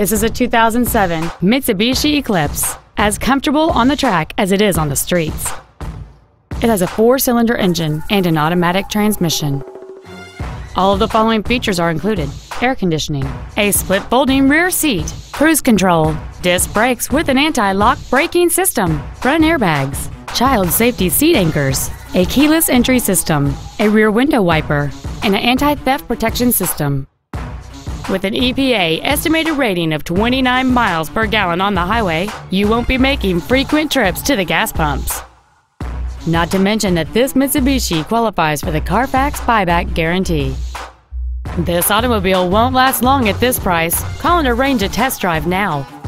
This is a 2007 Mitsubishi Eclipse, as comfortable on the track as it is on the streets. It has a 4-cylinder engine and an automatic transmission. All of the following features are included: air conditioning, a split folding rear seat, cruise control, disc brakes with an anti-lock braking system, front airbags, child safety seat anchors, a keyless entry system, a rear window wiper, and an anti-theft protection system. With an EPA estimated rating of 29 miles per gallon on the highway, you won't be making frequent trips to the gas pumps. Not to mention that this Mitsubishi qualifies for the Carfax buyback guarantee. This automobile won't last long at this price. Call and arrange a test drive now.